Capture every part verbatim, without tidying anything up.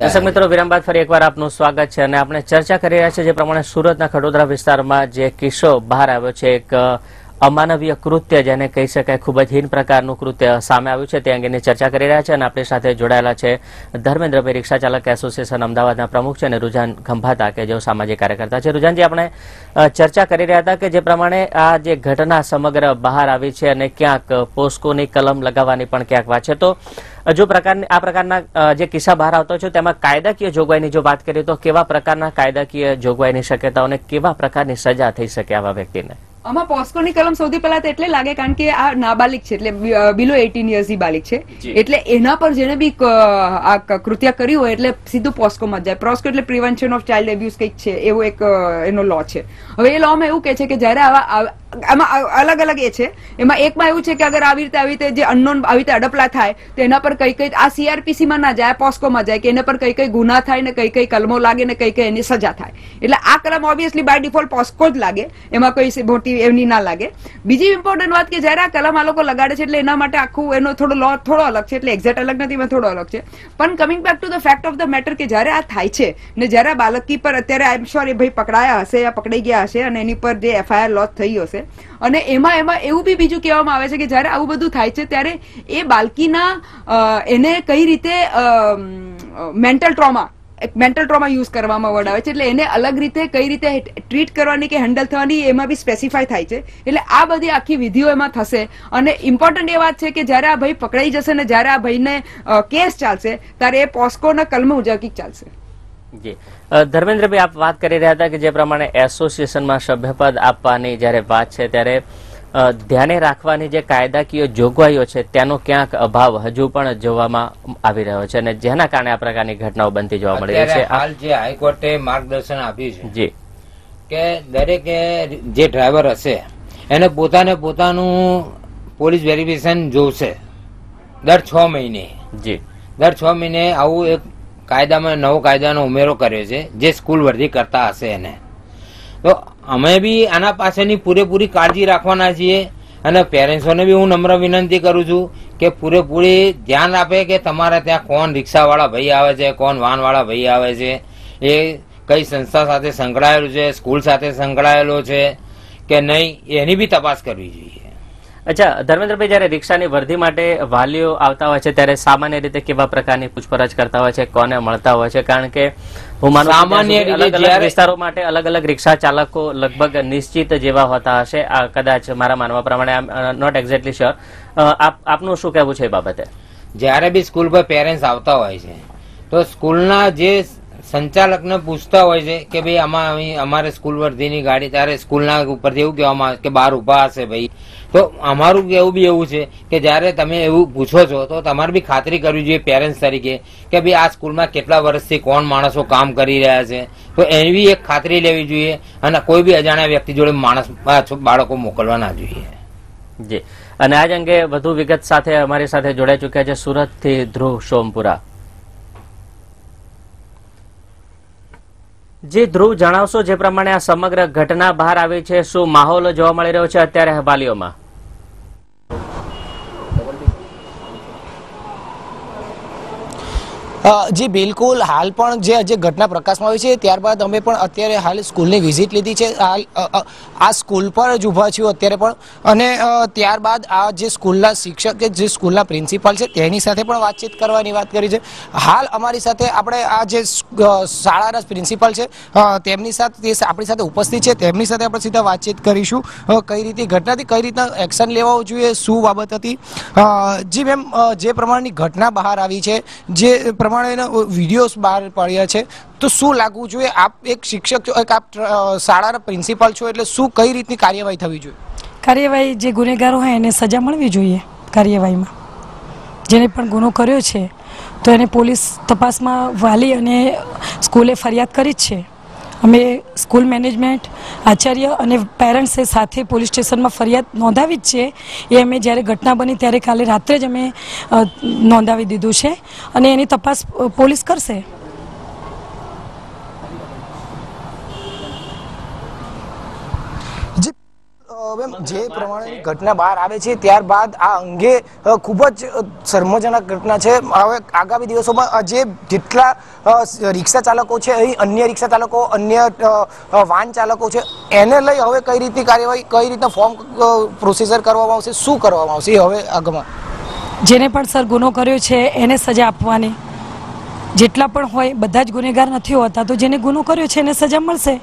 દર્શક મિત્રો, વિરામ બાદ ફરી એકવાર આપનું સ્વાગત છે અને આપણે ચર્ચા કરી રહ્યા છે જે પ્રમાણે સુરતના ખડોદરા વિસ્તારમાં જે કિસ્સો બહાર આવ્યો છે, એક અમાનવીય કૃત્ય જેને કહી શકાય, ખૂબ જ હીન પ્રકારનું કૃત્ય સામે આવ્યું છે, તે અંગેની ચર્ચા કરી રહ્યા છે અને આપણી સાથે જોડાયેલા છે ધર્મેન્દ્રભાઈ, રિક્ષા ચાલક એસોસિએશન અમદાવાદના પ્રમુખ છે, અને રુઝાન ખંભાતા કે જેઓ સામાજિક કાર્યકર્તા છે. રુઝાનજી, આપણે ચર્ચા કરી રહ્યા હતા કે જે પ્રમાણે આ જે ઘટના સમગ્ર બહાર આવી છે અને ક્યાંક પોસ્કોની કલમ લગાવવાની પણ ક્યાંક વાત છે, તો જો પ્રકારની આ પ્રકારના જે કિસ્સા બહાર આવતો છે તેમાં કાયદાકીય જોગવાઈની જો વાત કરીએ તો કેવા પ્રકારના કાયદાકીય જોગવાઈની શક્યતાઓને કેવા પ્રકારની સજા થઈ શકે આવા વ્યક્તિને? આમાં પોસ્કોની કલમ સૌથી પહેલા તો એટલે લાગે કારણ કે આ નાબાલિક છે, એટલે બિલો એટીન યર્સની બાલિક છે, એટલે એના પર જેને બી આ કૃત્ય કર્યું હોય એટલે સીધું પોસ્કોમાં જાય. પોસ્કો એટલે પ્રિવેન્શન ઓફ ચાઇલ્ડ એબ્યુઝ કંઈક છે, એવો એક એનો લો છે. હવે એ લોમાં એવું કહે છે કે જયારે આવા આમાં અલગ અલગ એ છે, એમાં એકમાં એવું છે કે અગર આવી રીતે આવી રીતે જે અનનોન આવી રીતે અડપલા થાય તો એના પર કઈ કઈ આ સીઆરપીસીમાં ના જાય, પોસ્કોમાં જાય, કે એના પર કઈ કઈ ગુના થાય ને કઈ કઈ કલમો લાગે ને કઈ કઈ એની સજા થાય. એટલે આ કલમ ઓબ્વિયસલી બાય ડિફોલ્ટ પોસ્કો જ લાગે, એમાં કોઈ મોટી એમની ના લાગે. બીજી ઇમ્પોર્ટન્ટ વાત કે જયારે આ કલમ આ લોકો લગાડે છે એટલે એના માટે આખું એનો થોડો લો થોડો અલગ છે, એટલે એક્ઝેક્ટ અલગ નથી પણ થોડો અલગ છે. પણ coming back to the fact of the matter કે જયારે આ થાય છે ને જયારે આ બાળકી પર અત્યારે આઈ એમ શ્યોર એ ભાઈ પકડાયા હશે યા પકડાઈ ગયા હશે અને એની પર જે એફઆઈઆર લોજ થઈ હશે, અને એમાં એમાં એવું બી બીજું કહેવામાં આવે છે કે જયારે આવું બધું થાય છે ત્યારે એ બાળકીના એને કઈ રીતે mental trauma mental trauma use કરવામાં વડાવે છે, એટલે એને અલગ રીતે કઈ રીતે ટ્રીટ કરવાની કે હેન્ડલ થવાની એમાં બી સ્પેસિફાય થાય છે. એટલે આ બધી આખી વિધિઓ એમાં થશે. અને ઇમ્પોર્ટન્ટ એ વાત છે કે જયારે આ ભાઈ પકડાઈ જશે ને જયારે આ ભાઈને કેસ ચાલશે ત્યારે એ પોસ્કોના કલમ મુજબ ચાલશે. જી ધર્મેન્દ્રભાઈ, આપ વાત કરી રહ્યા હતા કે જે પ્રમાણે એસોસિએશનમાં સભ્યપદ આપવાની જ્યારે વાત છે ત્યારે ધ્યાને રાખવાની જે કાયદાકીય જોગવાઈઓ છે તેનો ક્યાંક અભાવ હજુ પણ જોવામાં આવી રહ્યો છે અને જેના કારણે આ પ્રકારની ઘટનાઓ બનતી જોવા મળી રહી છે. હાલ જે હાઈકોર્ટે માર્ગદર્શન આપ્યું છે કે દરેક જે ડ્રાઈવર હશે એને પોતાને પોતાનું પોલીસ વેરિફિકેશન જોશે દર છ મહિને. જી, દર છ મહિને આવું એક કાયદામાં નવો કાયદાનો ઉમેરો કર્યો છે જે સ્કૂલ વર્ધી કરતા હશે એને. તો અમે બી આના પાસેની પૂરેપૂરી કાળજી રાખવાના છીએ અને પેરેન્ટ્સોને બી હું નમ્ર વિનંતી કરું છું કે પૂરેપૂરી ધ્યાન આપે કે તમારા ત્યાં કોણ રિક્ષાવાળા ભાઈ આવે છે, કોણ વાનવાળા ભાઈ આવે છે, એ કઈ સંસ્થા સાથે સંકળાયેલું છે, સ્કૂલ સાથે સંકળાયેલો છે કે નહીં, એની બી તપાસ કરવી જોઈએ. અચ્છા ધર્મેન્દ્રભાઈ, જયારે રિક્ષાની વર્ધી માટે વાલીઓ આવતા હોય છે ત્યારે સામાન્ય રીતે કેવા પ્રકારની પૂછપરછ કરતા હોય છે, કોને મળતા હોય છે? કારણ કે હું માનું સામાન્ય અલગ અલગ વિસ્તારો માટે અલગ અલગ રિક્ષા ચાલકો લગભગ નિશ્ચિત જેવા હોતા હશે, કદાચ મારા માનવા પ્રમાણે, I am not exactly sure. આપનું શું કહેવું છે એ બાબતે? જયારે બી સ્કૂલ પર પેરેન્ટ્સ આવતા હોય છે તો સ્કૂલના જે સંચાલકને પૂછતા હોય છે કે ભાઈ આમાં અમારે સ્કૂલ વર્ધીની ગાડી, ત્યારે સ્કૂલના ઉપરથી એવું કહેવામાં આવે કે બહાર ઊભા હશે ભાઈ. તો અમારું એવું બી એવું છે કે જ્યારે તમે એવું પૂછો છો તો તમારે બી ખાતરી કરવી જોઈએ પેરેન્ટ્સ તરીકે કે ભાઈ આ સ્કૂલમાં કેટલા વર્ષથી કોણ માણસો કામ કરી રહ્યા છે, તો એવી એક ખાતરી લેવી જોઈએ અને કોઈ બી અજાણ્યા વ્યક્તિ જોડે માણસ બાળકો મોકલવા ના જોઈએ. જી, અને આજ અંગે વધુ વિગત સાથે અમારી સાથે જોડાઈ ચૂક્યા છે સુરતથી ધ્રુવ સોમપુરા. જે ધ્રુવ, જણાવશો જે પ્રમાણે આ સમગ્ર ઘટના બહાર આવી છે, શું માહોલ જોવા મળી રહ્યો છે અત્યારે હવાલીઓમાં? જી બિલકુલ, હાલ પણ જે જે ઘટના પ્રકાશમાં આવી છે ત્યારબાદ અમે પણ અત્યારે હાલ સ્કૂલની વિઝિટ લીધી છે. આ સ્કૂલ પર જ ઊભા છીએ અત્યારે પણ, અને ત્યારબાદ આ જે સ્કૂલના શિક્ષક કે જે સ્કૂલના પ્રિન્સિપાલ છે તેની સાથે પણ વાતચીત કરવાની વાત કરી છે. હાલ અમારી સાથે આપણે આ જે શાળાના પ્રિન્સિપાલ છે તેમની સાથે, તે આપણી સાથે ઉપસ્થિત છે, તેમની સાથે આપણે સીધા વાતચીત કરીશું કઈ રીતે ઘટના હતી, કઈ રીતના એક્શન લેવાવું જોઈએ, શું બાબત હતી. જી મેમ, જે પ્રમાણની ઘટના બહાર આવી છે, જે પ્રમાણે વિડીયોસ બહાર પડ્યા છે, તો શું લાગવું જોઈએ? આપ એક શિક્ષક છો, એક આપ શાળાના પ્રિન્સિપાલ છો, એટલે શું કઈ રીતની કાર્યવાહી થવી જોઈએ? કાર્યવાહી, જે ગુનેગારો હોય એને સજા મળવી જોઈએ. કાર્યવાહીમાં જેને પણ ગુનો કર્યો છે તો એને પોલીસ તપાસમાં વાલી અને સ્કૂલે ફરિયાદ કરી જ છે. અમે સ્કૂલ મેનેજમેન્ટ, આચાર્ય અને પેરેન્ટ્સે સાથે પોલીસ સ્ટેશનમાં ફરિયાદ નોંધાવી જ છે. એ અમે જ્યારે ઘટના બની ત્યારે કાલે રાત્રે જ અમે નોંધાવી દીધું છે અને એની તપાસ પોલીસ કરશે. જે પ્રમાણે ઘટના બહાર આવે છે ત્યારબાદ આ અંગે ખૂબ જ શરમજનક ઘટના છે। હવે આગામી દિવસોમાં જે જેટલા રિક્ષા ચાલકો છે, અહીં અન્ય રિક્ષા ચાલકો, અન્ય વાહન ચાલકો છે, એને લઈ હવે કઈ રીતની કાર્યવાહી, કઈ રીતના ફોર્મ પ્રોસીજર કરવામાં આવશે, શું કરવામાં આવશે, હવે આગમાં જેને પણ સર ગુનો કર્યો છે એને સજા આપવાની, જેટલા પણ હોય બધા જ ગુનેગાર નથી હોતા, તો જેને ગુનો કર્યો છે એને સજા મળશે।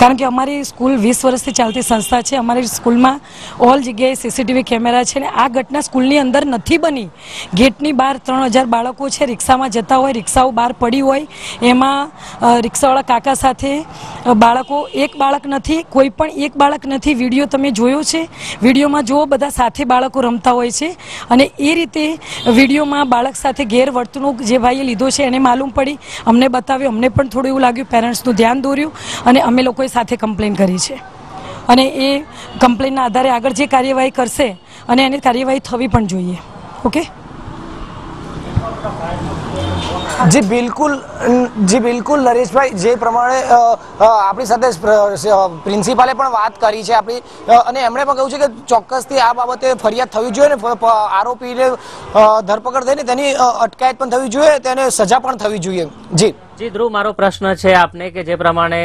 कारण कि अमारी स्कूल वीस वर्ष से चलती संस्था है, अमारी स्कूल में ऑल जगह सीसीटीवी कैमरा है। आ घटना स्कूल नी अंदर नहीं बनी, गेटनी बार त्रण हज़ार बाळको है, रिक्शा में जता हो, रिक्शाओ बार पड़ी हो, रिक्शावाला काका साथ बाळको, एक बाळक नहीं, कोईपण एक बाळक नहीं। वीडियो तमे जोयो छे, वीडियो में जो बधा साथे बाळको रमता होय छे अने ए रीते वीडियो में बाळक साथे गैरवर्तणूक जे भाईए लीधो छे एने मालूम पड़ी, अमने बताव्यो, अमने पण थोडुं एवुं लाग्युं, पेरेंट्सनुं ध्यान दोर्युं अने अमे लोकोए साथे कम्प्लेन करी छे अने ए कम्प्लेन ना आधारे आगळ जे कार्यवाही करशे अने एनी कार्यवाही थवी पण जोईए। ओके जी, बिल्कुल जी, बिल्कुल नरेश भाई, जे प्रमाणे आपणी साथे प्रिंसिपाले पण वात करी छे आपणी, अने एमणे पण कह्युं छे के चोक्कसथी आ बाबते फरियाद थवी जोईए ने आरोपीने धरपकड थईने तेनी अटकायत पण थवी जोईए, तेने सजा पण थवी जोईए। जी जी ध्रुव, मारो प्रश्न है आपने के जे प्रमाणे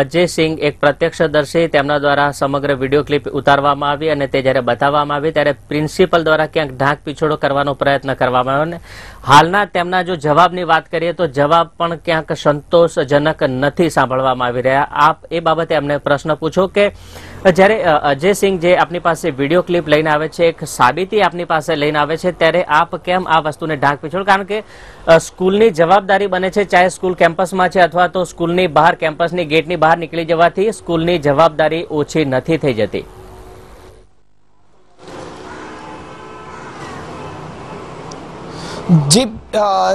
अजय सिंह एक प्रत्यक्षदर्शी तेमना द्वारा समग्र वीडियो क्लिप उतारवामां आवी अने ते ज्यारे बतावामां आवी त्यारे प्रिंसिपल द्वारा क्यांक ढाक पीछोड़ो करवानो प्रयत्न करवामां आव्यो ने हालना तेमना जो जवाबनी वात करीए तो जवाब पण क्यांक संतोषजनक नथी सांभळवामां आवी रह्या। आप ए बाबते एमने प्रश्न पूछो के ज्यारे अजय सिंह जे आपनी पासे वीडियो क्लिप लईने आवे छे, एक साबिती आपनी पासे लईने आवे छे, त्यारे आप केम आ वस्तुने ढाक पीछोड़ो? कारण के स्कूलनी जवाबदारी बने छे, चाहे स्कूल कैम्पस में है अथवा तो स्कूलनी बहार, कैम्पसनी गेटनी बहार निकली जवाथी स्कूलनी जवाबदारी ओछी नथी थई जती। जी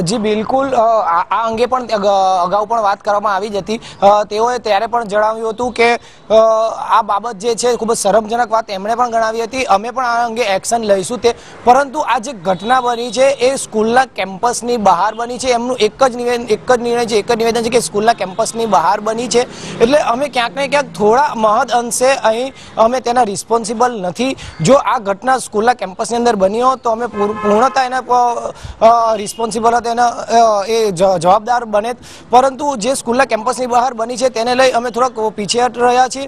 जी बिल्कुल, आ अंगे पण अगाऊ पण वात करवामां आवी ज हती, तेओए त्यारे पण जणाव्युं हतुं के आ बाबत जे छे खूब ज शरमजनक वात एमणे पण गणावी हती, अमे पण आ अंगे एक्शन लईशुं ते। परंतु आ जे घटना बनी छे ए स्कूलना केम्पसनी बहार बनी छे, एमनुं एक ज निवेदन, एक ज निर्णय छे, एक ज निवेदन छे के स्कूलना केम्पसनी बहार बनी छे एटले अमे क्यांक ने क्यांक थोड़ा महद अंशे अहीं अमे तेना रिस्पोन्सिबल नथी। जो आ घटना स्कूलना केम्पसनी अंदर बनी होय तो अमे पूर्णतः एना रिस्पोन्सिबल तेना ए जवाबदार बने, परंतु जे स्कूलना केम्पसनी बहार बनी है तेने लई अमे थोड़ा पीछे हट रह्या छीए,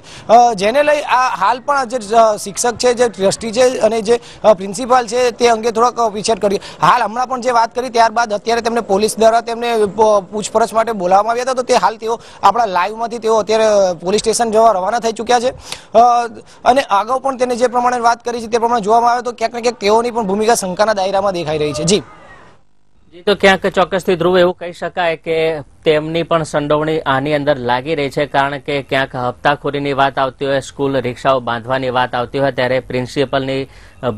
जेने लई आ हाल पण जे शिक्षक है, जे ट्रस्टी है अने जे प्रिंसिपाल है ते अंगे थोड़ा पीछेहट करी। हाल हमणां पण जे वात करी त्यारबाद अत्यारे तेमणे पोलीस द्वारा तेमणे पूछपरछ माटे बोलाववामां आव्या हता, तो ते हाल तेओ आपणा लाइवमांथी तेओ अत्यारे पोलीस स्टेशन जवा रवाना थई चूक्या छे अने अगाऊ पण तेने जे प्रमाणे वात करी छे ते प्रमाणे जोवामां आवे तो क्यांक ने क्यांक तेओनी पण भूमिका शंकाना दायरामां देखाई रही है। जी जी, तो क्या चौक्सथी ध्रुव एवं कही शकाय के तेमनी पण संडोवणी आनी अंदर लागी रही है, कारण के क्या हप्ताखोरीनी वात आवती होय, स्कूल रिक्षाओ बांधवानी वात आवती होय त्यारे प्रिंसिपलनी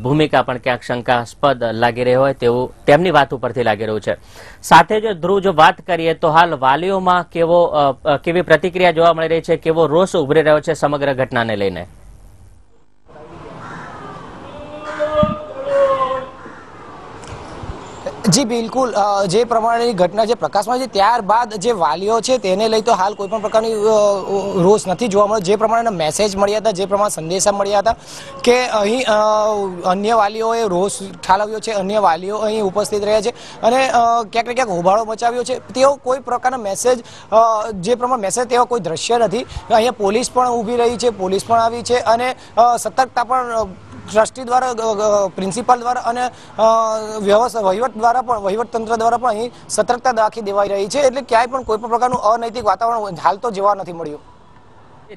भूमिका पण क्या शंकास्पद लागी रही होय तेवुं तेमनी वात उपरथी लागी रह्युं छे। साथे जो ध्रुव जो बात करिए तो हाल वालीओमां केवो केवी प्रतिक्रिया जोवा मळी रही छे, केवो रोष उभरी रह्यो छे समग्र घटनाने लईने? जी बिल्कुल, जे प्रमाणेनी घटना जे प्रकाशमां त्यारबाद जे वालीओ छे तेने लई तो हाल कोईपण प्रकारनी रोष नथी जोवा मळे। जे प्रमाणेना मेसेज मळ्या हता, जे प्रमाणे संदेशा मळ्या हता के अहीं अन्य वालीओए रोष ઠાલવ્યો છે, અન્ય વાલીઓ અહીં ઉપસ્થિત રહ્યા છે અને ક્યાંક ને ક્યાંક હોબાળો મચાવ્યો છે, તેઓ કોઈ પ્રકારનો મેસેજ, જે પ્રમાણે મેસેજ તેવા કોઈ દ્રશ્ય નથી। અહીંયા પોલીસ પણ ઊભી રહી છે, પોલીસ પણ આવી છે અને સતર્કતા પણ ट्रस्टी द्वारा, प्रिंसिपल द्वारा अने व्यवस्था वहीवट द्वारा, वहीवट तंत्र द्वारा पण अहीं सतर्कता दाखी देवाई रही छे, एटले क्यांय पण कोई पण प्रकारनुं अनैतिक वातावरण हाल तो जोवा नथी मळ्युं।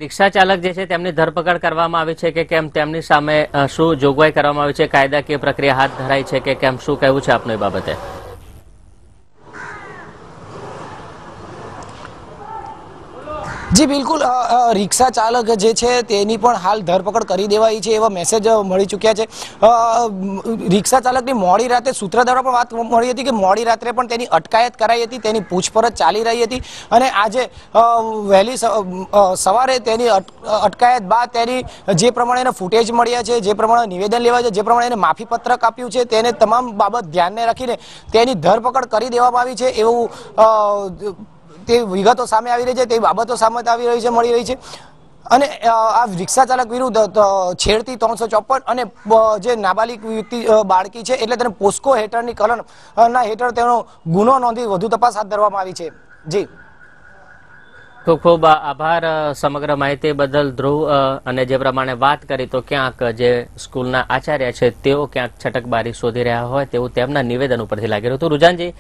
रिक्शा चालक जे छे तेमनी धरपकड़ करवामां आवी छे के केम, तेमनी सामे शुं जोगवाई करवामां आवी छे, कायदाकीय प्रक्रिया हाथ धराई छे के केम, शुं कहेवुं छे आपने बाबते? जी बिल्कुल, रिक्शा चालक जे छे तेनी पण हाल धरपकड़ करी देवाई छे एवा मेसेज मळी चूक्या छे। रिक्शा चालकनी मोडी राते सूत्र द्वारा पण वात मळी हती के मोडी रात्रे पण तेनी अटकायत कराई हती, तेनी पूछपरछ चाली रही हती अने आजे वहेली सवारे तेनी अटकायत बाद तेनी जे प्रमाणेना फूटेज मळ्या छे, जे प्रमाणे निवेदन लेवाय छे, जे प्रमाणे एने माफीपत्रक आप्युं छे, तेने तमाम बाबत ध्यानने राखीने तेनी धरपकड़ करी देवामां आवी छे एवुं विगतो सामे आवी रही है, बाबतो सामे आवी रही है, मळी रही है અને આ રિક્ષા ચાલક વિરુદ્ધ છેડતી ત્રણસો ચોપન અને જે નાબાલિક બાળકી છે એટલે તેને પોસ્કો હેઠળની કલમના હેઠળ તેનો ગુનો નોંધી વધુ તપાસ હાથ ધરવામાં આવી છે. જી ખૂબ ખૂબ આભાર સમગ્ર માહિતી બદલ ધ્રુવ. અને જે પ્રમાણે વાત કરી તો ક્યાંક જે સ્કૂલના આચાર્ય છે તેઓ ક્યાંક છટકબારી શોધી રહ્યા હોય તેવું તેમના નિવેદન ઉપરથી લાગી રહ્યું હતું. રુઝાનજી,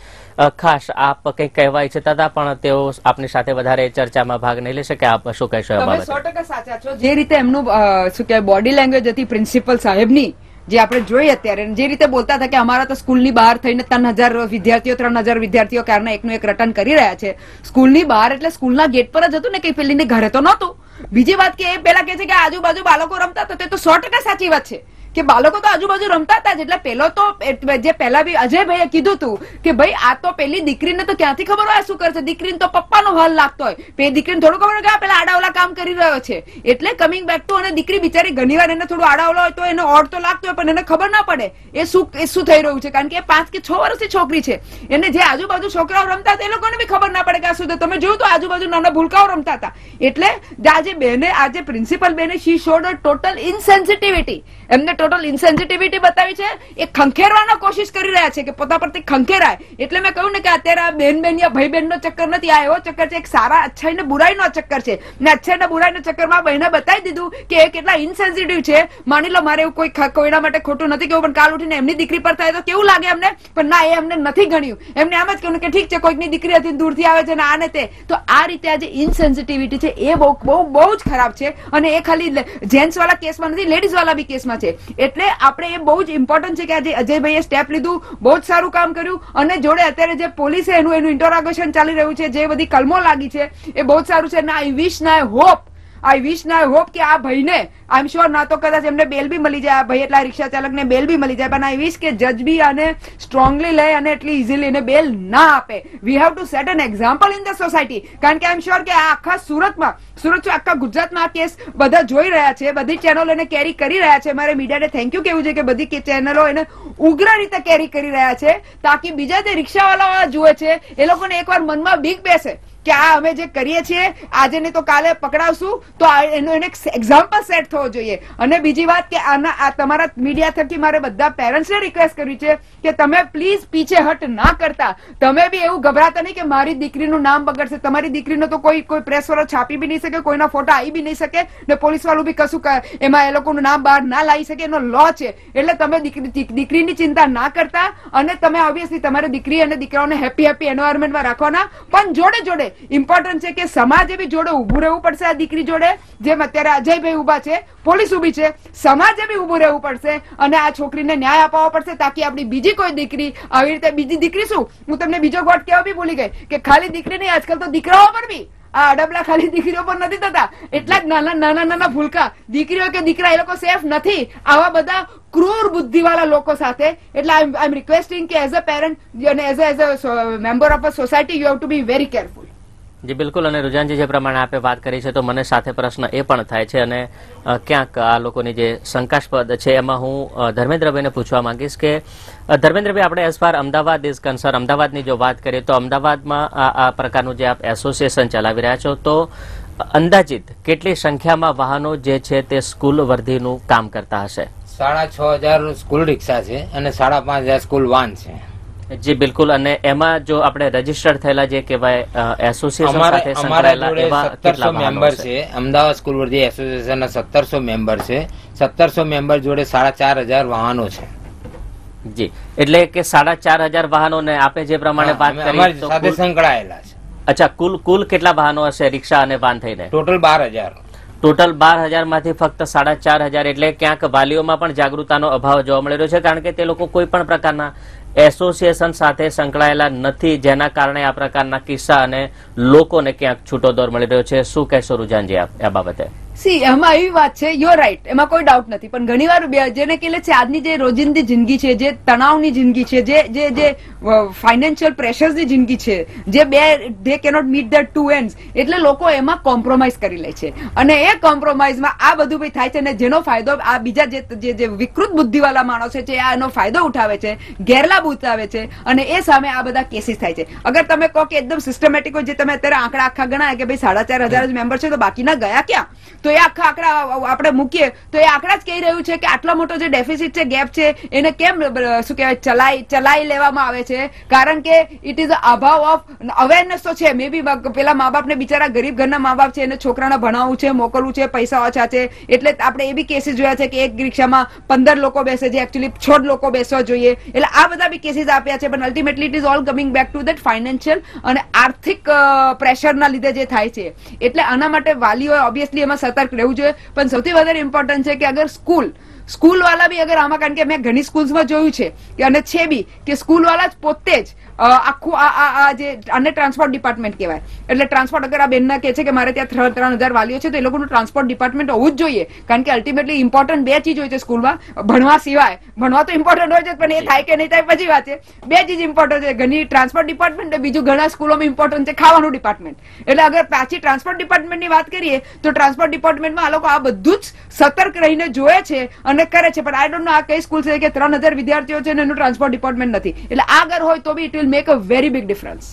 ખાસ આપ કંઈક કહેવા ઈચ્છતા હતા પણ તેઓ આપની સાથે વધારે ચર્ચામાં ભાગ નહીં લઈ શકે. આપ શું કહેશો? સો ટકા સાચા છો. જે રીતે એમનું શું કહેવાય બોડી લેંગ્વેજ હતી પ્રિન્સિપલ સાહેબની, જે આપણે જોઈએ અત્યારે, જે રીતે બોલતા હતા કે અમારા તો સ્કૂલની બહાર થઈને ત્રણ હજાર વિદ્યાર્થીઓ ત્રણ હજાર વિદ્યાર્થીઓ કારણે એકનું એક રટન કરી રહ્યા છે. સ્કૂલની બહાર એટલે સ્કૂલના ગેટ પર જ હતું ને, કઈ પેલીને ઘરે તો નહોતું. બીજી વાત કે એ પેલા કે છે કે આજુબાજુ બાળકો રમતા હતા, તે તો સો ટકા સાચી વાત છે કે બાળકો તો આજુબાજુ રમતા હતા. એટલે પેલો તો જે પહેલા બી અજયભાઈએ કીધું હતું કે ભાઈ આ તો પેલી દીકરીને તો ક્યાંથી ખબર હોય શું કરશે, દીકરીને તો પપ્પાનો હાલ લાગતો હોય, પેલી દીકરીને થોડું ખબર હોય કે પેલા આડાવલા કામ કરી રહ્યો છે. એટલે કમિંગ બેક ટુ, અને દીકરી બિચારી ઘણીવાર એને થોડું આડાવલા હોય તો એને ઓડ તો લાગતો હોય પણ એને ખબર ના પડે એ શું એ શું થઈ રહ્યું છે, કારણ કે એ પાંચ કે છ વર્ષની છોકરી છે. એને જે આજુબાજુ છોકરાઓ રમતા હતા એ લોકોને બી ખબર ના પડે કે આ શું. તમે જોયું તો આજુબાજુ નાના ભૂલકાઓ રમતા હતા. એટલે આજે બેને, આજે પ્રિન્સિપલ બેને શી શોડ ટોટલ ઇનસેન્સિટિવિટી, એમને ટોટલ ઇનસેન્સિટિવિટી બતાવી છે. એ ખંખેરવાનો કોશિશ કરી રહ્યા છે કે પોતા પરથી ખંખેરાય. એટલે મેં કહ્યું ને કે અત્યારે આ બેન બેન યા ભાઈ બહેનનો ચક્કર નથી, આ એવો ચક્કર છે, એક સારા અચ્છાઈ ને બુરાઈનો ચક્કર છે. ને અચ્છાઈ ને બુરાઈનો ચક્કરમાં બહેને બતાવી દીધું કે એ કેટલા ઇનસેન્સિટિવ છે. માની લો મારે એવું કોઈ કોઈના માટે ખોટું નથી કેવું, પણ કાલ ઉઠીને એમની દીકરી પર થાય તો કેવું લાગે એમને. પણ ના, એ એમને નથી ગણ્યું, એમને આમ જ કહ્યું કે ઠીક છે કોઈકની દીકરી હતી દૂરથી આવે છે ને આને તે. તો આ રીતે આજે ઇનસેન્સિટિવિટી છે એ બહુ બહુ બહુ જ ખરાબ છે. અને એ ખાલી જેન્ટ્સ વાળા કેસમાં નથી, લેડીઝ વાળા બી કેસમાં છે. એટલે આપણે એ બહુ જ ઇમ્પોર્ટન્ટ છે કે આજે અજયભાઈએ સ્ટેપ લીધું, બહુ જ સારું કામ કર્યું. અને જોડે અત્યારે જે પોલીસે એનું એનું ઇન્ટરોગેશન ચાલી રહ્યું છે, જે બધી કલમો લાગી છે એ બહુ જ સારું છે. અને આઈ વિશ ના આઈ હોપ આઈ વિશ ના આઈ હોપ કે આ ભાઈને આઈ એમ શ્યોર ના તો કદાચ એમને બેલ બી મળી જાય, આ ભાઈ એટલે રિક્ષા ચાલકને બેલ બી મળી જાય, પણ આઈ વિશ કે જજ બી આને સ્ટ્રોંગલી લે અને એટલી ઇઝીલી એને બેલ ના આપે. We have to set an example in the society. કારણ કે આઈ એમ શ્યોર કે આ આખા સુરતમાં સુરત આખા ગુજરાતમાં આ કેસ બધા જોઈ રહ્યા છે, બધી ચેનલો એને કેરી કરી રહ્યા છે. મારે મીડિયાને થેન્ક યુ કેવું છે કે બધી ચેનલો એને ઉગ્ર રીતે કેરી કરી રહ્યા છે, તાકી બીજા જે રિક્ષાવાળા જુએ છે એ લોકોને એકવાર મનમાં બીક બેસે કે આ અમે જે કરીએ છીએ આજે ને તો કાલે પકડાવશું, તો એનો એને એક્ઝામ્પલ સેટ થવો જોઈએ. અને બીજી વાત કે આના આ તમારા મીડિયા થકી મારે બધા પેરેન્ટ્સને રિક્વેસ્ટ કરવી છે કે તમે પ્લીઝ પીછેહટ ના કરતા, તમે બી એવું ગભરાતા નહીં કે મારી દીકરીનું નામ બગડશે. તમારી દીકરીનો તો કોઈ કોઈ પ્રેસવાળો છાપી બી નહીં શકે, કોઈના ફોટા આવી બી નહીં શકે, ને પોલીસ વાળું બી કશું એમાં એ લોકોનું નામ બહાર ના લાવી શકે, એનો લો છે. એટલે તમે દીકરીની ચિંતા ના કરતા, અને તમે ઓબ્વિયસલી તમારી દીકરી અને દીકરાઓને હેપી હેપી એન્વાયરમેન્ટમાં રાખવાના. પણ જોડે જોડે ઇમ્પોર્ટન્ટ છે કે સમાજે બી જોડે ઉભું રહેવું પડશે. આ દીકરી જોડે જેમ અત્યારે અજયભાઈ ઉભા છે, પોલીસ ઉભી છે, સમાજે બી ઉભું રહેવું પડશે અને આ છોકરીને ન્યાય અપાવવો પડશે, તાકી આપણી બીજી કોઈ દીકરી આવી રીતે, બીજી દીકરી શું, હું તમને બીજો ગોટ કહેવા બી ભૂલી ગઈ કે ખાલી દીકરી નહીં, આજકાલ તો દીકરાઓ પણ બી આ અડબલા ખાલી દીકરીઓ પણ નથી થતા. એટલા જ નાના નાના નાના ભૂલકા દીકરીઓ કે દીકરા એ લોકો સેફ નથી આવા બધા ક્રૂર બુદ્ધિવાળા લોકો સાથે. એટલે આઈ એમ રિક્વેસ્ટિંગ કે એઝ અ પેરેન્ટ અને as as a member of a society you have to be very careful. જી બિલકુલ. અને રુઝાનજી, જે પ્રમાણે આપે વાત કરી છે તો મને સાથે પ્રશ્ન એ પણ થાય છે, અને ક્યાંક આ લોકોની જે શંકાસ્પદ છે એમાં હું ધર્મેન્દ્રભાઈને પૂછવા માંગીશ કે ધર્મેન્દ્રભાઈ, આપણે as far Ahmedabad is concern, અમદાવાદની જો વાત કરીએ તો અમદાવાદમાં આ પ્રકારનું જે આપ એસોસિએશન ચલાવી રહ્યા છો તો અંદાજિત કેટલી સંખ્યામાં વાહનો જે છે તે સ્કૂલ વર્ધીનું કામ કરતા હશે? સાડા છ હજાર સ્કૂલ રિક્ષા છે અને સાડા પાંચ હજાર સ્કૂલ વાન છે. જી બિલકુલ. અને એમાં જો આપણે રજીસ્ટર્ડ થયેલા જે કહેવાય એસોસિએશન સાથે સંકળાયેલા એવા સત્તરસો મેમ્બર છે. અમદાવાદ સ્કૂલ વર્ધી એસોસિએશનના સત્તરસો મેમ્બર છે, સત્તરસો મેમ્બર જોડે સાડા ચાર હજાર વાહનો છે. જી, એટલે કે સાડા ચાર હજાર વાહનોને આપણે જે પ્રમાણે વાત કરી તો સાથે સંકળાયેલા છે. અચ્છા, કુલ કુલ કેટલા વાહનો હશે રિક્ષા અને વાન થઈને? ટોટલ બાર હજાર ટોટલ બાર હજાર માંથી ફક્ત સાડા ચાર હજાર એટલે ક્યાંક વાલીઓમાં પણ જાગૃતતાનો અભાવ જોવા મળી રહ્યો છે, કારણ કે તે લોકો કોઈ પણ પ્રકારના એસોસિએશન સાથે સંકળાયેલા નથી, જેના કારણે આ પ્રકારના કિસ્સા અને લોકોને ક્યાંક છૂટો દોર મળી રહ્યો છે. શું કહેશો રુઝાનજી આ બાબતે? સી, એમાં એવી વાત છે, યુ આર રાઈટ, એમાં કોઈ ડાઉટ નથી. પણ ઘણી વાર જેને કહે છે આજની જે રોજિંદી જિંદગી છે, જે તણાવની જિંદગી છે, જે જે જે ફાઇનાન્શિયલ પ્રેશર્સની જિંદગી છે, જે બે they cannot meet the two ends, એટલે લોકો એમાં કોમ્પ્રોમાઇઝ કરી લે છે. અને એ કોમ્પ્રોમાઇઝમાં આ બધું બી થાય છે, અને જેનો ફાયદો આ બીજા જે જે વિકૃત બુદ્ધિવાળા માણસો છે આ એનો ફાયદો ઉઠાવે છે, ગેરલાભ ઉઠાવે છે, અને એ સામે આ બધા કેસીસ થાય છે. અગર તમે કહો કે એકદમ સિસ્ટમેટિક હોય, જે તમે અત્યારે આંકડા આખા ગણાય કે ભાઈ સાડા ચાર હજાર જ મેમ્બર છે તો બાકીના ગયા ક્યાં, तो ये आखा आंकड़ा आपणे मूकीए तो ये आंकड़ा ज कही रह्युं छे के आटलो मोटो जे डेफिसिट छे गैप छे एने केम शुं कहेवाय चलाई चलाई लेवामां आवे छे कारण के इट इज अभाव ऑफ अवेरनेस तो छे मे बी पेला मां-बाप ने बिचारा गरीब घरना मां-बाप छे एने छोकराने भणावવું छे मोकलવું छे पैसा ओछा छे એટલે આપણે એ બી કેસીસ જોયા છે કે એક રિક્ષામાં પંદર લોકો બેસે છે એક્ચ્યુઅલી છ લોકો બેસવા જોઈએ એટલે આ બધા બી કેસીસ આપ્યા છે પણ ultimately it is all coming back to that financial અને આર્થિક પ્રેશરના લીધે જે થાય છે એટલે આના માટે વાલીઓએ ઓબ્વિયસલી એમાં સતર્ક રહેવું જોઈએ પણ સૌથી વધારે ઇમ્પોર્ટન્ટ છે કે અગર સ્કૂલ સ્કૂલ વાળા બી અગર આમાં કારણ કે મેં ઘણી સ્કૂલ્સમાં જોયું છે કે અને છે બી કે સ્કૂલ વાળા જ પોતે જ આખું આ આ જે અને ટ્રાન્સપોર્ટ ડિપાર્ટમેન્ટ કહેવાય એટલે ટ્રાન્સપોર્ટ અગર આ બેનના કહે છે કે મારે ત્યાં ત્રણ હજાર વાલીઓ છે તો એ લોકોનું ટ્રાન્સપોર્ટ ડિપાર્ટમેન્ટ હોવું જ જોઈએ કારણ કે અલ્ટિમેટલી ઇમ્પોર્ટન્ટ બે ચીજ હોય છે સ્કૂલમાં ભણવા સિવાય ભણવા તો ઇમ્પોર્ટન્ટ હોય છે પણ એ થાય કે નહીં થાય પછી વાત છે બે ચીજ ઇમ્પોર્ટન્ટ છે ઘણી ટ્રાન્સપોર્ટ ડિપાર્ટમેન્ટ બીજું ઘણા સ્કૂલોમાં ઇમ્પોર્ટન્ટ છે ખાવાનું ડિપાર્ટમેન્ટ એટલે અગર પાછી ટ્રાન્સપોર્ટ ડિપાર્ટમેન્ટની વાત કરીએ તો ટ્રાન્સપોર્ટ ડિપાર્ટમેન્ટમાં આ લોકો આ બધું જ સતર્ક રહીને જોવે છે અને કરે છે પણ આઈ ડોન્ટ નો આ કઈ સ્કૂલ છે કે ત્રણ હજાર વિદ્યાર્થીઓ છે અને એનું ટ્રાન્સપોર્ટ ડિપાર્ટમેન્ટ નથી એટલે આગળ હોય તો બી it will make a very big difference.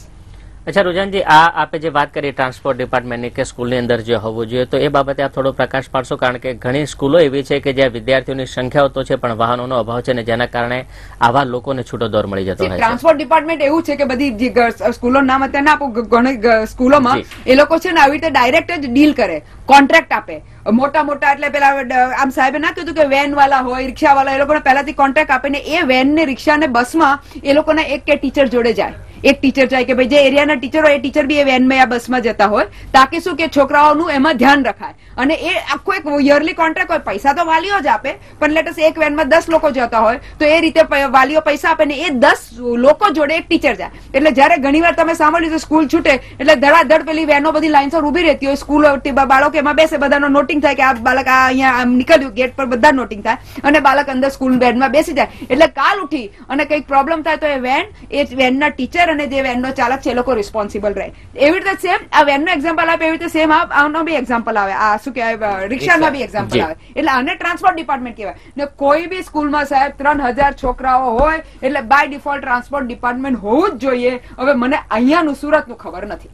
अच्छा रुझान जी, आ आपे जे बात करी ट्रांसपोर्ट डिपार्टमेंट के स्कूल अंदर जो होवो जोईए तो ए बाबते आप थोड़ा प्रकाश पाड़शो कारण के घणी स्कूलो एवी छे के जे विद्यार्थीओनी संख्याओ तो छे पण वाहनोनो अभाव छे ने जेना कारणे आवा लोकोने छूटो दौर मळी जतो होय छे. ट्रांसपोर्ट डिपार्टमेंट एवुं छे के बधी स्कूलोनुं नाम अत्यारे ना आपो घणी स्कूलोमां ए लोको छे ने आवी रीते डायरेक्ट ज डील करे कॉन्ट्राक्ट आपे मोटा मोटा एटले पेला आम साहेबे ना कीधुं के वेन वाला होय रिक्षा वाला ए लोकोने पहेलाथी कॉन्ट्राक्ट आपे ने ए वेन ने रिक्षा ने बस मां ए लोकोना एक के टीचर जोडे जाय एक टीचर जाए कि भाई जे एरिया ना टीचर हो ए टीचर भी ए वेन में या बस में जता हो ताकि शू के छोकराओनुं एमां ध्यान रखाय अने ए आखो एक ईयरली कॉन्ट्राक्ट हो पैसा तो वालीओ ज आपे पण लेट अस एक वेन में दस लोको जता हो तो ए रीते वालीओ पैसा आपे ने ए दस लोको जोड़े एक टीचर जाए एटले ज्यारे घणीवार तमे सांभळ्युं छे स्कूल छूटे एटले धड़ाधड़ पेली वेनो बधी लाइनसर ऊभी रहती होय स्कूल बाळको एमां बेसे बधानो नोटिंग थाय के आ बाळक आ अहींया आम निकळ्युं गेट पर बधा नोटिंग थाय अने बाळक अंदर स्कूल वेनमा बेसी जाय एटले काल उठी अने कंईक प्रॉब्लम थाय तो ए वेन ए वेनना टीचर અને જે વેનનો ચાલક છે લોકો રિસ્પોન્સિબલ રહે. એવી રીતે સેમ આ વેનનો એક્ઝામ્પલ આપે એવી રીતે સેમ આનો બી એક્ઝામ્પલ આવે આ શું કહેવાય રિક્ષાનો બી એક્ઝામ્પલ આવે એટલે આને ટ્રાન્સપોર્ટ ડિપાર્ટમેન્ટ કહેવાય ને કોઈ બી સ્કૂલમાં સાહેબ ત્રણ હજાર છોકરાઓ હોય એટલે બાય ડિફોલ્ટ ટ્રાન્સપોર્ટ ડિપાર્ટમેન્ટ હોવું જ જોઈએ. હવે મને અહીંયાનું સુરતનું ખબર નથી.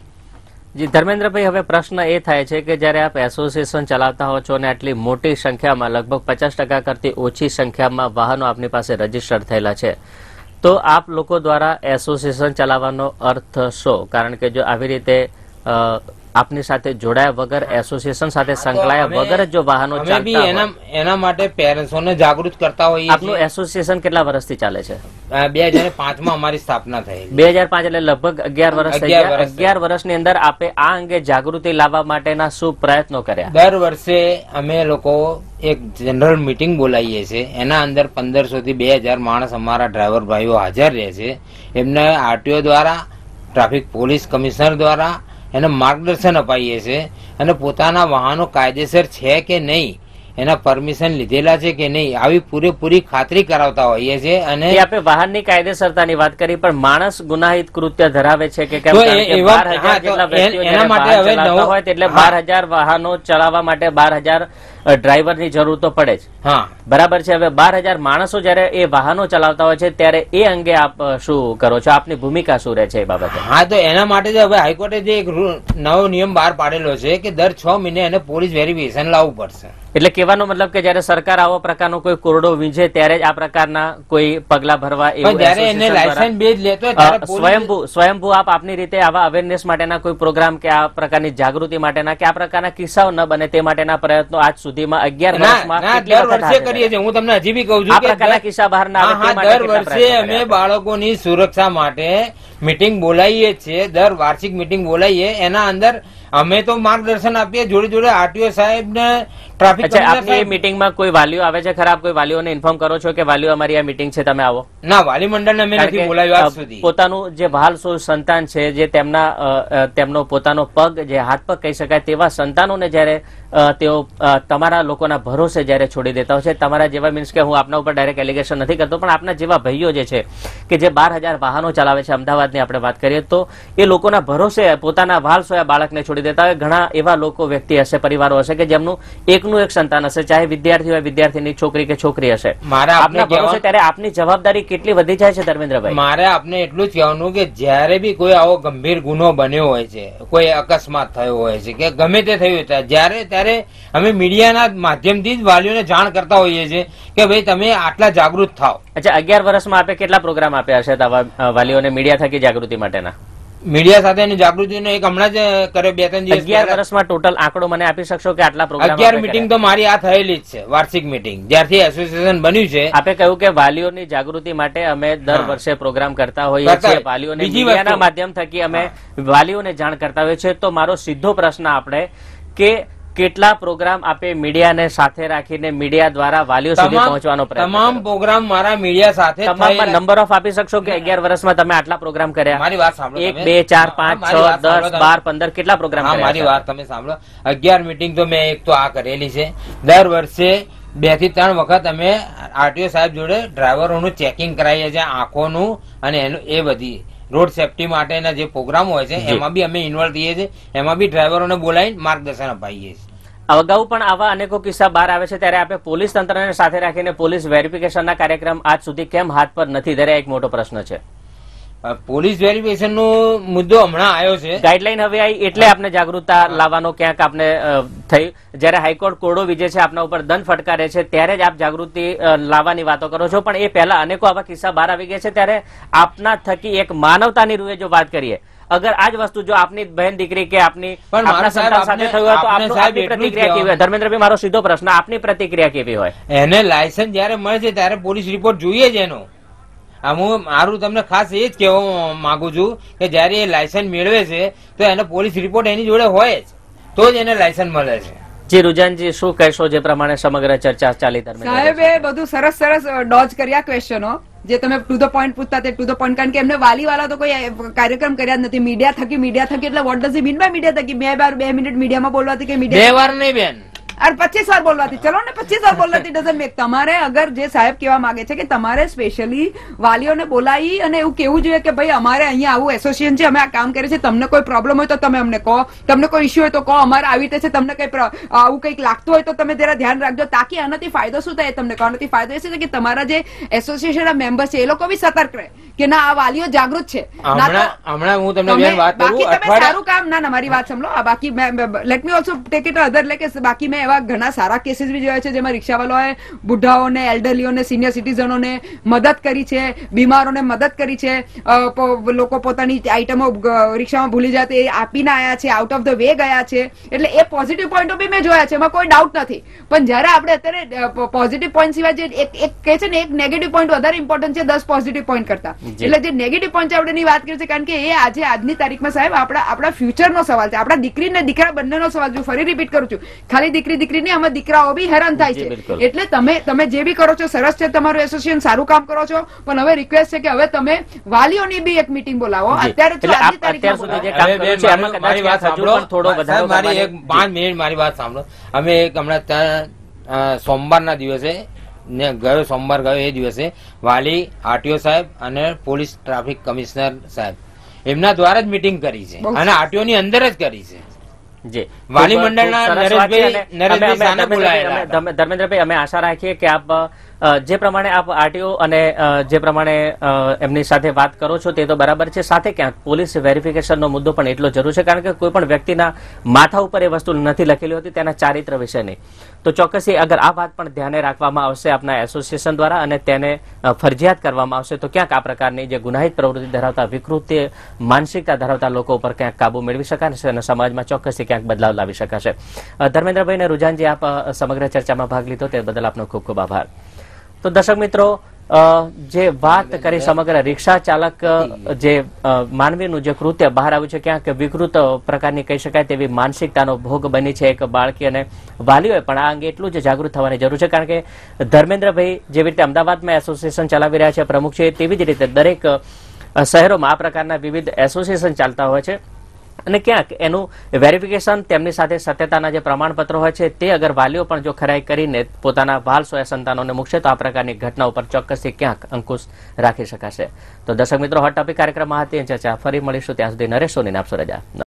जी धर्मेन्द्र भाई, हवे प्रश्न ए थाय छे के ज्यारे आप एसोसिएशन चलावता हो छो ने आटली मोटी संख्या में लगभग पचास टका करती ओछी संख्या में वाहनों आपनी पास रजिस्टर्ड थयेला छे तो आप लोगों द्वारा एसोसिएशन चलावવાનો અર્થ શો? કારણ કે જો આવી રીતે આપની સાથે જોડાયા વગર એસોસિએશન સાથે સંકળાયા વગર જો વાહનો ચાલતા હોય અમે બી એના માટે પેરેન્ટ્સોને જાગૃત કરતા હોઈએ. આપનું એસોસિએશન કેટલા વર્ષથી ચાલે છે? બે હજાર પાંચ માં અમારી સ્થાપના થઈ. બે હજાર પાંચ એટલે લગભગ અગિયાર વર્ષ થઈ ગયા. અગિયાર વર્ષની અંદર આપે આ અંગે જાગૃતિ લાવવા માટેના શું પ્રયત્નો કર્યા? દર વર્ષે અમે લોકો एक जनरल मीटिंग बोलाईए छे एना अंदर पंदरसो थी बे हज़ार माणस अमारा ड्राइवर भाईओ हाजर रहे छे. एमने आरटीओ द्वारा ट्राफिक पोलिस कमिश्नर द्वारा एने मार्गदर्शन अपाईए छे अने पोताना वाहनो कायदेसर छे के नहीं एना परमिशन लीधेला छे के नहीं आवी पूरेपूरी खातरी करावता होईए छे. अने आपे वाहननी कायदेसरतानी वात करी पण माणस गुनाहित कृत्य धरावे छे के केम બાર હજાર જેટલા વ્યક્તિઓને વાહન ચલાવતા હોય એટલે બાર હજાર વાહનો ચલાવવા માટે બાર હજાર ड्राइवर की जरूर तो पड़े. हाँ बराबर है. हवे बार हज़ार माणसो ज्यारे ए वाहनो चलावता होय छे त्यारे ए अंगे आप शुं करो छो? आपनी भूमिका शुं रहे छे ए बाबते? हाँ तो एना माटे जे हवे हाईकोर्टे जे एक नवो नियम बहार पाडेलो छे के दर छ महीने एने पोलीस वेरिफिकेशन लाववुं पड़शे. एटले कहेवानो मतलब के ज्यारे सरकार आवा प्रकारनो कोई कोरडो वींझे त्यारे आ प्रकारना कोई पगला भरवा एवुं ज्यारे एने लायसन्स बेज लेतो त्यारे स्वयंभू स्वयंभू आप आपनी रीते आवा अवेरनेस माटेना कोई प्रोग्राम के आ प्रकारनी जागृति माटेना के आ प्रकारना किस्साओ न बने ते माटेना प्रयत्नो आज सुधी सुरक्षा माटे मीटिंग बोलाईए छे. दर वार्षिक मीटिंग बोलाईए एना अंदर अमे तो मार्गदर्शन आपीए जोड़े जोड़े आरटीओ साहेब ने ट्राफिक आपने मीटिंग में कोई वालीओ आवे छे खरा? आप कोई वालीओ ने इन्फॉर्म करो छो के वालीओ अमारी आ मीटिंग छे तमे आवो? ना, वाली मंडल ने अमे नथी बोलाव्यो आज सुधी. पोतानुं जे बालसो संतान छे जे तेमना तेमनो पोतानो पग जे हाथ पग कही शकाय तेवा संतानोने ज्यारे तेओ તમારા લોકોના ભરોસે જ્યારે છોડી દેતા હોય છે. તમારા જેવા મીન્સ કે હું આપના ઉપર ડાયરેક્ટ એલિગેશન નથી કરતો, પણ આપના જેવા ભાઈઓ જે છે કે જે બાર હજાર વાહનો ચલાવે છે અમદાવાદની આપણે વાત કરીએ તો એ લોકોના ભરોસે પોતાના વાલ સોયા બાળકને છોડી દેતા હોય. ઘણા એવા લોકો વ્યક્તિ હશે, પરિવારો હશે કે જેમનું એકનું એક સંતાન હશે, ચાહે વિદ્યાર્થી હોય, વિદ્યાર્થીની છોકરી કે છોકરી હશે. આપના ભરોસે ત્યારે આપની જવાબદારી કેટલી વધી જાય છે ધર્મેન્દ્રભાઈ? મારે આપને એટલું જ કહેવાનું કે જયારે બી કોઈ આવો ગંભીર ગુનો બન્યો હોય છે, કોઈ અકસ્માત થયો હોય છે કે ગમે તે થયું હોય જયારે, ત્યારે અમે મીડિયાના માધ્યમથી જ વાલીઓને જાણ કરતા હોઈએ છીએ કે ભાઈ તમે આટલા જાગૃત થાવ. અચ્છા, અગિયાર વર્ષમાં આપે કેટલા પ્રોગ્રામ આપ્યા હશે વાલીઓને મીડિયા થકી જાગૃતિ માટેના? મીડિયા સાથેની જાગૃતિનો એક હમણાં જ કર્યો બે ત્રણ દિવસ. અગિયાર વર્ષમાં ટોટલ આંકડો મને આપી શકશો કે આટલા પ્રોગ્રામ? અગિયાર મિટિંગ તો મારી આ થયેલી જ છે, વાર્ષિક મિટિંગ જ્યારથી એસોસિએશન બન્યું છે. આપે કહ્યું કે વાલીઓની જાગૃતિ માટે અમે દર વર્ષે પ્રોગ્રામ કરતા હોઈએ છીએ, વાલીઓને મીડિયાના માધ્યમ થકી અમે વાલીઓને જાણ કરતા હોઈએ છીએ. તો મારો સીધો પ્રશ્ન આપણે કે કેટલા પ્રોગ્રામ આપે મીડિયાને સાથે રાખીને મીડિયા દ્વારા વાલીઓ સુધી પહોંચવાનો પ્રયત્ન? તમામ પ્રોગ્રામ મારા મીડિયા સાથે. તમામમાં નંબર ઓફ આપી શકશો કે અગિયાર વર્ષમાં તમે આટલા પ્રોગ્રામ કર્યા? મારી વાત સાંભળો. એક, બે, ચાર, પાંચ, છ, દસ, બાર, પંદર કેટલા પ્રોગ્રામ કર્યા? મારી વાત તમે સાંભળો. અગિયાર મિટિંગ તો મેં એક તો આ કરેલી છે. દર વર્ષે બે થી ત્રણ વખત અમે આરટીઓ સાહેબ જોડે ડ્રાઈવરોનું ચેકિંગ કરાવીએ છીએ, આંખોનું અને એનું એ બધી રોડ સેફટી માટેના જે પ્રોગ્રામ હોય છે એમાં બી અમે ઇન્વોલ્વ થઈએ છીએ, એમાં બી ડ્રાઈવરોને બોલાવીને માર્ગદર્શન અપાઈએ છીએ. અગાઉ પણ આવા અનેકો કિસ્સા બહાર આવે છે, ત્યારે આપણે પોલીસ તંત્રને સાથે રાખીને પોલીસ વેરિફિકેશનના કાર્યક્રમ આજ સુધી કેમ હાથ પર નથી ધર્યા? એક મોટો પ્રશ્ન છે. પોલીસ વેરિફિકેશનનો મુદ્દો હમણાં આવ્યો છે, ગાઈડલાઈન હવે આવી એટલે આપણે જાગૃતતા લાવવાનો ક્યાંક આપણે થઈ. જ્યારે હાઈકોર્ટ કોરડો વિજે છે, આપના ઉપર દંડ ફટકારે છે, ત્યારે જ આપ જાગૃતિ લાવવાની વાતો કરો છો. પણ એ પહેલા અનેકો આવા કિસ્સા બહાર આવી ગયા છે, ત્યારે આપના થકી એક માનવતાની રૂએ જો વાત કરીએ, અગર આજ વસ્તુ જો આપની બહેન દીકરી કે આપની સંતાન સાથે થયું હોય તો આપની પ્રતિક્રિયા કેવી હોય? ધર્મેન્દ્રભાઈ, મારો સીધો પ્રશ્ન, આપની પ્રતિક્રિયા કેવી હોય? એને લાયસન્સ જયારે મળે છે ત્યારે પોલીસ રિપોર્ટ જોઈએ જ એનો. હું મારું તમને ખાસ એ જ કહેવા માંગુ છું કે જયારે એ લાયસન્સ મેળવે છે તો એનો પોલીસ રિપોર્ટ એની જોડે હોય જ તો જ એને લાયસન્સ મળે છે. જી રુઝાનજી, શું કહેશો જે પ્રમાણે સમગ્ર ચર્ચા ચાલી દરમિયાન? સાહેબ એ બધું સરસ સરસ ડોજ કર્યા ક્વેશ્ચનો, જે તમે ટુ ધ પોઈન્ટ પૂછતા તે ટુ ધ પોઈન્ટ, કારણ કે એમને વાલી વાળા તો કોઈ કાર્યક્રમ કર્યા જ નથી. મીડિયા થકી મીડિયા થકી એટલે what does he mean by media થકી? બે બાર બે મિનિટ મીડિયામાં બોલવાથી કે મીડિયા બે વાર નહીં બેન, અરે પચીસ વાર બોલવાથી, ચલો ને પચીસ વાર બોલવાથી ડઝન્ટ મેક. તમારે અગર જે સાહેબ કહેવા માંગે છે કે તમારે સ્પેશિયલી વાલીઓને બોલાવી અને એવું કેવું જોઈએ કે ભાઈ અમારે અહીંયા આવું એસોસિએશન છે, અમે આ કામ કરીએ છીએ, તમને કોઈ પ્રોબ્લેમ હોય તો તમે અમને કહો, તમને કોઈ ઇસ્યુ હોય તો કહો, અમારે આવી રીતે છે, તમને કંઈ આવું કંઈક લાગતું હોય તો તમે જરા ધ્યાન રાખજો, તાકી આનાથી ફાયદો શું થાય તમને કહો. આનાથી ફાયદો એ છે કે તમારા જે એસોસિએશનના મેમ્બર છે એ લોકો બી સતર્ક રહે કે ના આ વાલીઓ જાગૃત છે. હમણાં હું તમને વાત કરું, તમે સારું કામ ના ના મારી વાત સાંભળો. આ બાકી let me also take it other like બાકી મેં એવા ઘણા સારા કેસીસ બી જોયા છે જેમાં રિક્ષાવાળાઓએ બુઢાઓને, એલ્ડરલીઓને, સિનિયર સિટીઝનોને મદદ કરી છે, બીમારોને મદદ કરી છે. લોકો પોતાની આઈટમો રિક્ષામાં ભૂલી જાય તો એ આપીને આવ્યા છે, આઉટ ઓફ ધ વે ગયા છે. એટલે એ પોઝિટિવ પોઈન્ટો બી મેં જોયા છે, એમાં કોઈ ડાઉટ નથી. પણ જયારે આપણે અત્યારે પોઝિટિવ પોઈન્ટ સિવાય જે એક એક કહે છે ને એક નેગેટિવ પોઈન્ટ વધારે ઇમ્પોર્ટન્ટ છે દસ પોઝિટિવ પોઈન્ટ કરતા, એટલે જે નેગેટિવ પોઈન્ટ આપણે ની વાત કરી છે, કારણ કે એ આજે આજની તારીખમાં સાહેબ આપણા આપણા ફ્યુચરનો સવાલ છે, આપણા દીકરીને દીકરા બંનેનો સવાલ છે. ફરી રિપીટ કરું છું, ખાલી દીકરી દીકરીની અમે દીકરાઓ બી હેરાન થાય છે. એટલે તમે તમે જે બી કરો છો સરસ છે, તમારું એસોસિએશન સારું કામ કરો છો, પણ હવે રિક્વેસ્ટ છે કે હવે તમે વાલીઓની બી એક મીટિંગ બોલાવો. અત્યારે મારી વાત સાંભળો, અમે એક હમણાં સોમવારના દિવસે ને ગયો સોમવાર ગયો એ દિવસે વાલી, આરટીઓ સાહેબ અને પોલીસ ટ્રાફિક કમિશનર સાહેબ એમના દ્વારા જ મીટિંગ કરી છે અને આરટીઓ ની અંદર જ કરી છે. ધર્મેન્દ્રભાઈ, અમે આશા રાખીએ કે આપ જે પ્રમાણે આપ આરટીઓ અને જે પ્રમાણે એમની સાથે વાત કરો છો તે તો બરાબર છે, સાથે ક્યાંક પોલીસ વેરિફિકેશનનો મુદ્દો પણ એટલો જરૂર છે, કારણ કે કોઈ પણ વ્યક્તિના માથા ઉપર એ વસ્તુ નથી લખેલી હોતી, તેના ચારિત્ર વિશે નહીં. તો ચોક્કસથી અગર આ વાત પણ ધ્યાને રાખવામાં આવશે આપના એસોસિએશન દ્વારા અને તેને ફરજિયાત કરવામાં આવશે તો ક્યાંક આ પ્રકારની જે ગુનાહિત પ્રવૃત્તિ ધરાવતા, વિકૃત માનસિકતા ધરાવતા લોકો ઉપર ક્યાંક કાબુ મેળવી શકાશે અને સમાજમાં ચોક્કસથી ક્યાંક બદલાવ લાવી શકાશે. ધર્મેન્દ્રભાઈ અને રુઝાનજી, આપ સમગ્ર ચર્ચામાં ભાગ લીધો તે બદલ આપનો ખૂબ ખૂબ આભાર. તો દર્શક મિત્રો, જે વાત કરી સમગ્ર રિક્ષા ચાલક જે માનવીનું જે કૃત્ય બહાર આવ્યું છે, ક્યાંક વિકૃત પ્રકારની કહી શકાય તેવી માનસિકતાનો ભોગ બની છે એક બાળકી, અને વાલીઓએ પણ આ અંગે એટલું જ જાગૃત થવાની જરૂર છે, કારણ કે ધર્મેન્દ્રભાઈ જેવી રીતે અમદાવાદમાં એસોસિએશન ચલાવી રહ્યા છે, પ્રમુખ છે, તેવી જ રીતે દરેક શહેરોમાં આ પ્રકારના વિવિધ એસોસિએશન ચાલતા હોય છે. અને ક્યાંક એનું વેરિફિકેશન તેમની સાથે સત્યતાના જે પ્રમાણપત્રો હોય છે તે અગર વાલીઓ પણ જો ખરાઈ કરીને પોતાના વાલ સોયા સંતાનોને મૂકશે તો આ પ્રકારની ઘટના ઉપર ચોક્કસથી ક્યાંક અંકુશ રાખી શકાશે. તો દર્શક મિત્રો, હોટ ટોપિક કાર્યક્રમમાં હતી ચર્ચા. ફરી મળીશું, ત્યાં સુધી નરેશ સોની આપશો રજા.